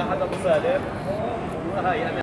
هذا مسالم وهي أمام.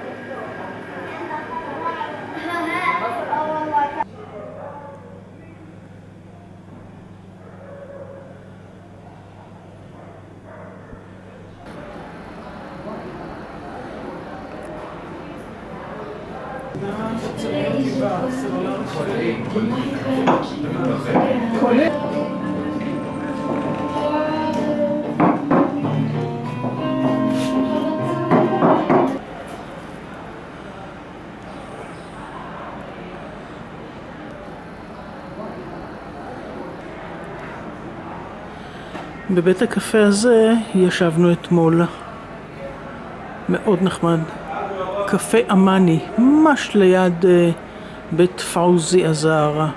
בבית הקפה הזה ישבנו אתמול, מאוד נחמד, קפה אמני, ממש ליד בית פאוזי עזארה.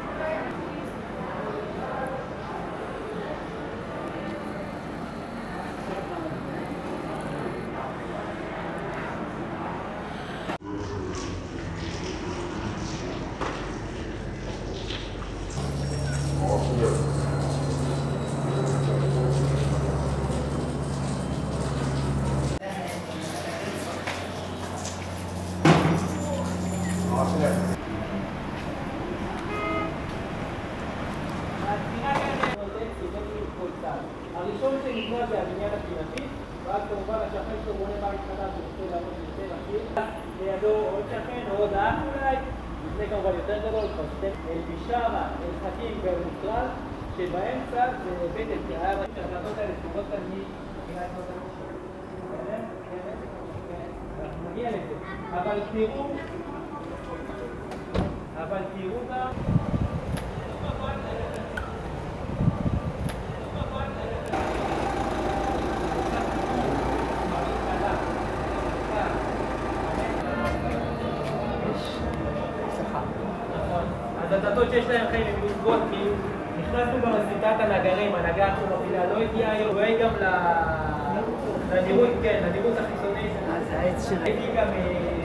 הדתות שיש להם חיים עם גודגות, כי נכנסנו גם לסיטת הנגרים, הנגר שמובילה לא הגיעה היום, ואין גם לנראות, כן, לנראות החיסונית. אז העץ שלה. הייתי גם